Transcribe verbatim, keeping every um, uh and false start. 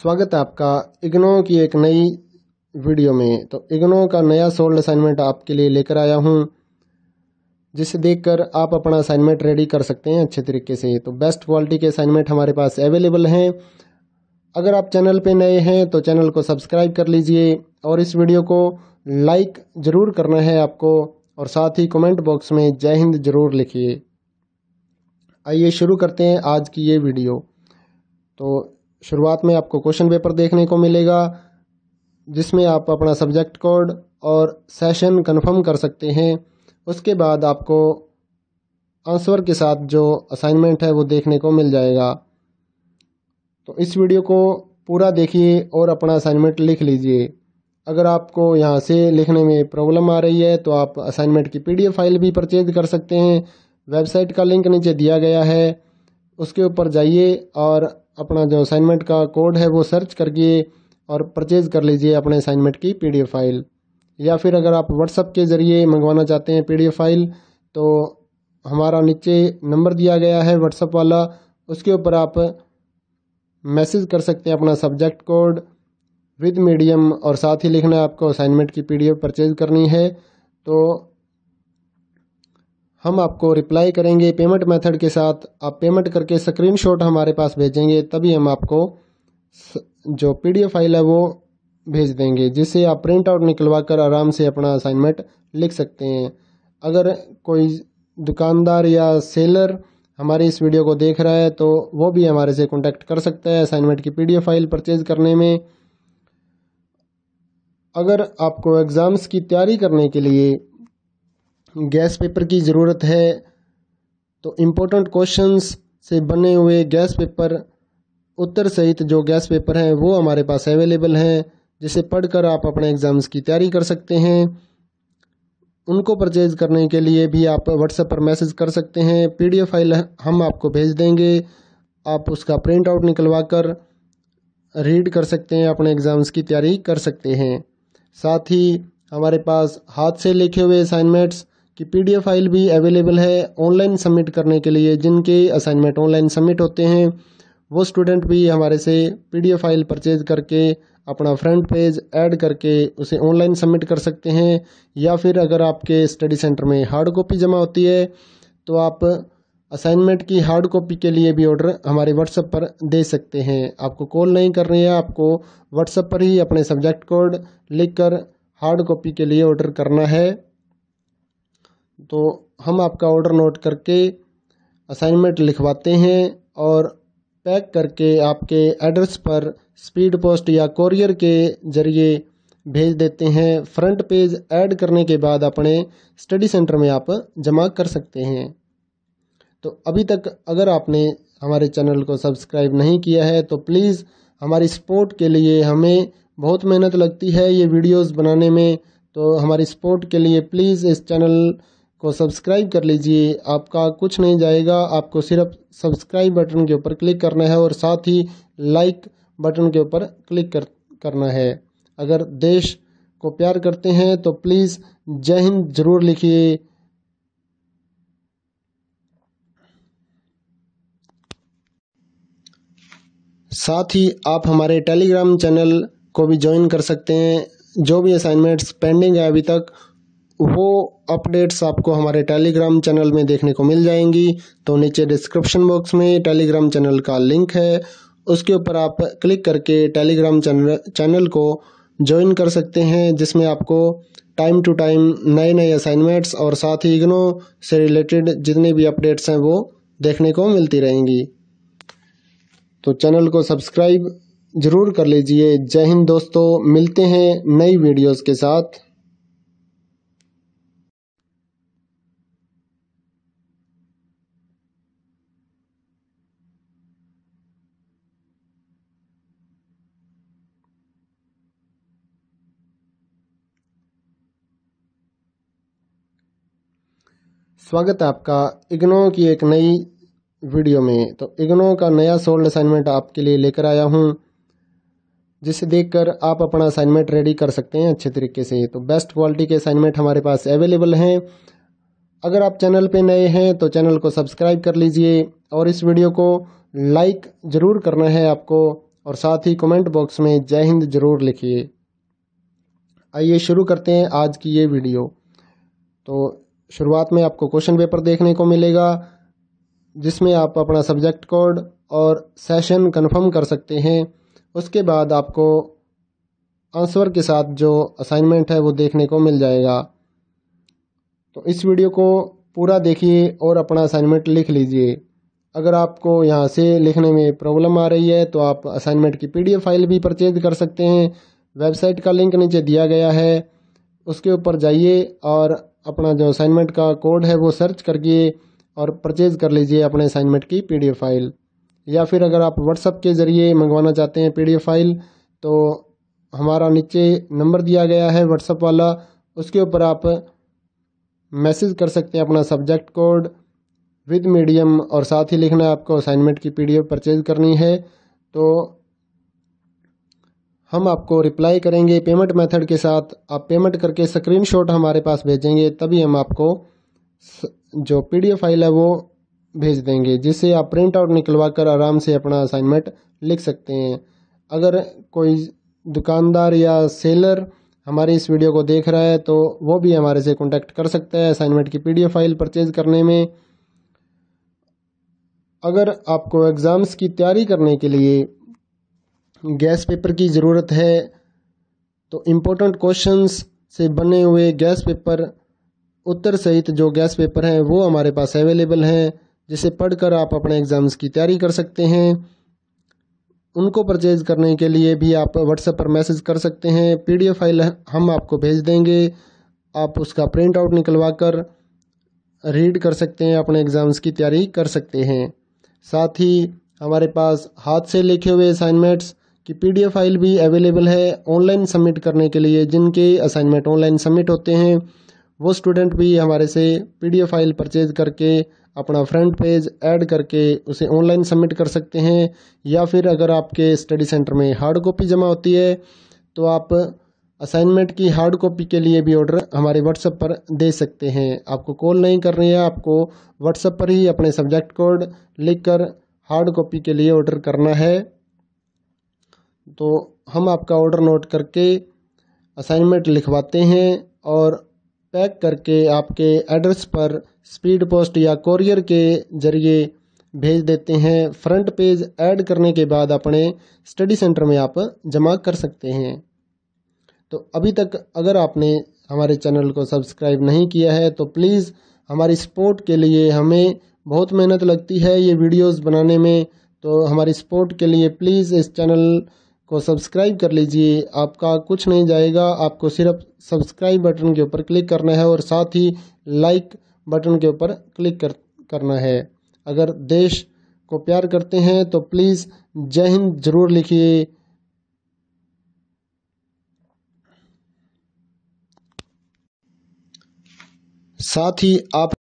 स्वागत है आपका इग्नो की एक नई वीडियो में। तो इग्नो का नया सोल्ड असाइनमेंट आपके लिए लेकर आया हूं, जिसे देखकर आप अपना असाइनमेंट रेडी कर सकते हैं अच्छे तरीके से। तो बेस्ट क्वालिटी के असाइनमेंट हमारे पास अवेलेबल हैं। अगर आप चैनल पे नए हैं तो चैनल को सब्सक्राइब कर लीजिए और इस वीडियो को लाइक ज़रूर करना है आपको, और साथ ही कमेंट बॉक्स में जय हिंद ज़रूर लिखिए। आइए शुरू करते हैं आज की ये वीडियो। तो शुरुआत में आपको क्वेश्चन पेपर देखने को मिलेगा, जिसमें आप अपना सब्जेक्ट कोड और सेशन कंफर्म कर सकते हैं। उसके बाद आपको आंसर के साथ जो असाइनमेंट है वो देखने को मिल जाएगा। तो इस वीडियो को पूरा देखिए और अपना असाइनमेंट लिख लीजिए। अगर आपको यहाँ से लिखने में प्रॉब्लम आ रही है तो आप असाइनमेंट की पीडीएफ फाइल भी परचेज कर सकते हैं। वेबसाइट का लिंक नीचे दिया गया है, उसके ऊपर जाइए और अपना जो असाइनमेंट का कोड है वो सर्च करिए और परचेज़ कर लीजिए अपने असाइनमेंट की पीडीएफ फाइल। या फिर अगर आप व्हाट्सएप के ज़रिए मंगवाना चाहते हैं पीडीएफ फाइल, तो हमारा नीचे नंबर दिया गया है व्हाट्सएप वाला, उसके ऊपर आप मैसेज कर सकते हैं अपना सब्जेक्ट कोड विद मीडियम, और साथ ही लिखना है आपको असाइनमेंट की पीडीएफ परचेज़ करनी है। तो हम आपको रिप्लाई करेंगे पेमेंट मेथड के साथ। आप पेमेंट करके स्क्रीनशॉट हमारे पास भेजेंगे, तभी हम आपको जो पीडीएफ फाइल है वो भेज देंगे, जिससे आप प्रिंट आउट निकलवा कर आराम से अपना असाइनमेंट लिख सकते हैं। अगर कोई दुकानदार या सेलर हमारी इस वीडियो को देख रहा है तो वो भी हमारे से कॉन्टैक्ट कर सकता है असाइनमेंट की पीडीएफ फाइल परचेज करने में। अगर आपको एग्ज़ाम्स की तैयारी करने के लिए गैस पेपर की ज़रूरत है तो इम्पोर्टेंट क्वेश्चंस से बने हुए गैस पेपर, उत्तर सहित जो गैस पेपर हैं वो हमारे पास अवेलेबल हैं, जिसे पढ़कर आप अपने एग्ज़ाम्स की तैयारी कर सकते हैं। उनको परचेज़ करने के लिए भी आप व्हाट्सएप पर मैसेज कर सकते हैं। पीडीएफ फाइल हम आपको भेज देंगे, आप उसका प्रिंट आउट निकलवा कर रीड कर सकते हैं, अपने एग्ज़ाम्स की तैयारी कर सकते हैं। साथ ही हमारे पास हाथ से लिखे हुए असाइनमेंट्स की पीडीएफ फाइल भी अवेलेबल है ऑनलाइन सबमिट करने के लिए। जिनके असाइनमेंट ऑनलाइन सबमिट होते हैं वो स्टूडेंट भी हमारे से पीडीएफ फाइल परचेज करके अपना फ्रंट पेज ऐड करके उसे ऑनलाइन सबमिट कर सकते हैं। या फिर अगर आपके स्टडी सेंटर में हार्ड कॉपी जमा होती है तो आप असाइनमेंट की हार्ड कॉपी के लिए भी ऑर्डर हमारे व्हाट्सएप पर दे सकते हैं। आपको कॉल नहीं करनी है, आपको व्हाट्सएप पर ही अपने सब्जेक्ट कोड लिख कर हार्ड कॉपी के लिए ऑर्डर करना है। तो हम आपका ऑर्डर नोट करके असाइनमेंट लिखवाते हैं और पैक करके आपके एड्रेस पर स्पीड पोस्ट या कोरियर के जरिए भेज देते हैं। फ्रंट पेज ऐड करने के बाद अपने स्टडी सेंटर में आप जमा कर सकते हैं। तो अभी तक अगर आपने हमारे चैनल को सब्सक्राइब नहीं किया है तो प्लीज़ हमारी सपोर्ट के लिए, हमें बहुत मेहनत लगती है ये वीडियोस बनाने में, तो हमारी सपोर्ट के लिए प्लीज़ इस चैनल को सब्सक्राइब कर लीजिए। आपका कुछ नहीं जाएगा, आपको सिर्फ सब्सक्राइब बटन के ऊपर क्लिक करना है और साथ ही लाइक बटन के ऊपर क्लिक कर, करना है। अगर देश को प्यार करते हैं तो प्लीज़ जय हिंद ज़रूर लिखिए। साथ ही आप हमारे टेलीग्राम चैनल को भी ज्वाइन कर सकते हैं। जो भी असाइनमेंट्स पेंडिंग है अभी तक, वो अपडेट्स आपको हमारे टेलीग्राम चैनल में देखने को मिल जाएंगी। तो नीचे डिस्क्रिप्शन बॉक्स में टेलीग्राम चैनल का लिंक है, उसके ऊपर आप क्लिक करके टेलीग्राम चैनल चैनल को ज्वाइन कर सकते हैं, जिसमें आपको टाइम टू टाइम नए नए असाइनमेंट्स और साथ ही इग्नो से रिलेटेड जितने भी अपडेट्स हैं वो देखने को मिलती रहेंगी। तो चैनल को सब्सक्राइब ज़रूर कर लीजिए। जय हिंद दोस्तों, मिलते हैं नई वीडियोस के साथ। स्वागत है आपका इग्नो की एक नई वीडियो में। तो इग्नो का नया सोल्ड असाइनमेंट आपके लिए लेकर आया हूँ, जिसे देखकर आप अपना असाइनमेंट रेडी कर सकते हैं अच्छे तरीके से। तो बेस्ट क्वालिटी के असाइनमेंट हमारे पास अवेलेबल हैं। अगर आप चैनल पे नए हैं तो चैनल को सब्सक्राइब कर लीजिए और इस वीडियो को लाइक ज़रूर करना है आपको, और साथ ही कमेंट बॉक्स में जय हिंद जरूर लिखिए। आइए शुरू करते हैं आज की ये वीडियो। तो शुरुआत में आपको क्वेश्चन पेपर देखने को मिलेगा जिसमें आप अपना सब्जेक्ट कोड और सेशन कंफर्म कर सकते हैं। उसके बाद आपको आंसर के साथ जो असाइनमेंट है वो देखने को मिल जाएगा। तो इस वीडियो को पूरा देखिए और अपना असाइनमेंट लिख लीजिए। अगर आपको यहाँ से लिखने में प्रॉब्लम आ रही है तो आप असाइनमेंट की पीडीएफ फाइल भी परचेज कर सकते हैं। वेबसाइट का लिंक नीचे दिया गया है, उसके ऊपर जाइए और अपना जो असाइनमेंट का कोड है वो सर्च करिए और परचेज कर लीजिए अपने असाइनमेंट की पीडीएफ फाइल। या फिर अगर आप व्हाट्सएप के ज़रिए मंगवाना चाहते हैं पीडीएफ फाइल तो हमारा नीचे नंबर दिया गया है व्हाट्सएप वाला, उसके ऊपर आप मैसेज कर सकते हैं अपना सब्जेक्ट कोड विद मीडियम और साथ ही लिखना है आपको असाइनमेंट की पीडीएफ परचेज करनी है तो हम आपको रिप्लाई करेंगे पेमेंट मेथड के साथ। आप पेमेंट करके स्क्रीनशॉट हमारे पास भेजेंगे तभी हम आपको जो पीडीएफ फाइल है वो भेज देंगे, जिससे आप प्रिंट आउट निकलवा कर आराम से अपना असाइनमेंट लिख सकते हैं। अगर कोई दुकानदार या सेलर हमारी इस वीडियो को देख रहा है तो वो भी हमारे से कॉन्टैक्ट कर सकता है असाइनमेंट की पीडीएफ फाइल परचेज करने में। अगर आपको एग्ज़ाम्स की तैयारी करने के लिए गैस पेपर की ज़रूरत है तो इम्पोर्टेंट क्वेश्चंस से बने हुए गैस पेपर उत्तर सहित जो गैस पेपर हैं वो हमारे पास अवेलेबल हैं, जिसे पढ़कर आप अपने एग्ज़ाम्स की तैयारी कर सकते हैं। उनको परचेज़ करने के लिए भी आप व्हाट्सएप पर मैसेज कर सकते हैं। पीडीएफ फाइल हम आपको भेज देंगे, आप उसका प्रिंट आउट निकलवा कर रीड कर सकते हैं, अपने एग्ज़ाम्स की तैयारी कर सकते हैं। साथ ही हमारे पास हाथ से लिखे हुए असाइनमेंट्स की पीडीएफ फाइल भी अवेलेबल है ऑनलाइन सबमिट करने के लिए। जिनके असाइनमेंट ऑनलाइन सबमिट होते हैं वो स्टूडेंट भी हमारे से पीडीएफ फाइल परचेज करके अपना फ्रंट पेज ऐड करके उसे ऑनलाइन सबमिट कर सकते हैं। या फिर अगर आपके स्टडी सेंटर में हार्ड कॉपी जमा होती है तो आप असाइनमेंट की हार्ड कॉपी के लिए भी ऑर्डर हमारे व्हाट्सएप पर दे सकते हैं। आपको कॉल नहीं करनी है, आपको व्हाट्सएप पर ही अपने सब्जेक्ट कोड लिखकर हार्ड कॉपी के लिए ऑर्डर करना है। तो हम आपका ऑर्डर नोट करके असाइनमेंट लिखवाते हैं और पैक करके आपके एड्रेस पर स्पीड पोस्ट या कोरियर के जरिए भेज देते हैं। फ्रंट पेज ऐड करने के बाद अपने स्टडी सेंटर में आप जमा कर सकते हैं। तो अभी तक अगर आपने हमारे चैनल को सब्सक्राइब नहीं किया है तो प्लीज़ हमारी सपोर्ट के लिए, हमें बहुत मेहनत लगती है ये वीडियोस बनाने में, तो हमारी सपोर्ट के लिए प्लीज़ इस चैनल को सब्सक्राइब कर लीजिए। आपका कुछ नहीं जाएगा, आपको सिर्फ सब्सक्राइब बटन के ऊपर क्लिक करना है और साथ ही लाइक बटन के ऊपर क्लिक कर करना है। अगर देश को प्यार करते हैं तो प्लीज़ जय हिंद जरूर लिखिए। साथ ही आप